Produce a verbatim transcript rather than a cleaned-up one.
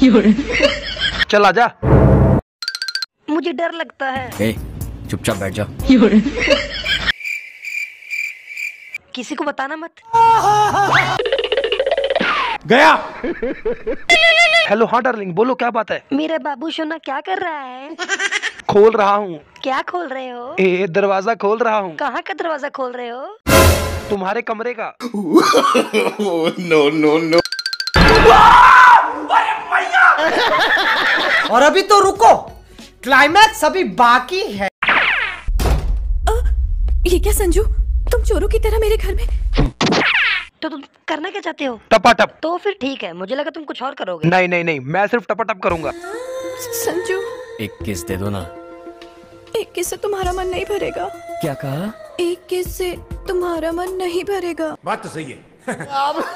चल आजा, मुझे डर लगता है। चुपचाप बैठ जा। किसी को बताना मत। गया। हेलो, हाँ डार्लिंग, बोलो क्या बात है। मेरा बाबू सोना क्या कर रहा है? खोल रहा हूँ। क्या खोल रहे हो? ए, दरवाजा खोल रहा हूँ। कहाँ का दरवाजा खोल रहे हो? तुम्हारे कमरे का। No no no. और अभी तो रुको, क्लाइमैक्स अभी बाकी है। आ, ये क्या संजू, तुम चोरों की तरह मेरे घर में? तो तुम करना क्या चाहते हो? टपाटप। तो फिर ठीक है, मुझे लगा तुम कुछ और करोगे। नहीं नहीं नहीं, मैं सिर्फ टपाटप करूंगा। संजू, एक किस दे दो ना। एक किस से तुम्हारा मन नहीं भरेगा। क्या कहा? एक किस से तुम्हारा मन नहीं भरेगा। बात तो सही है।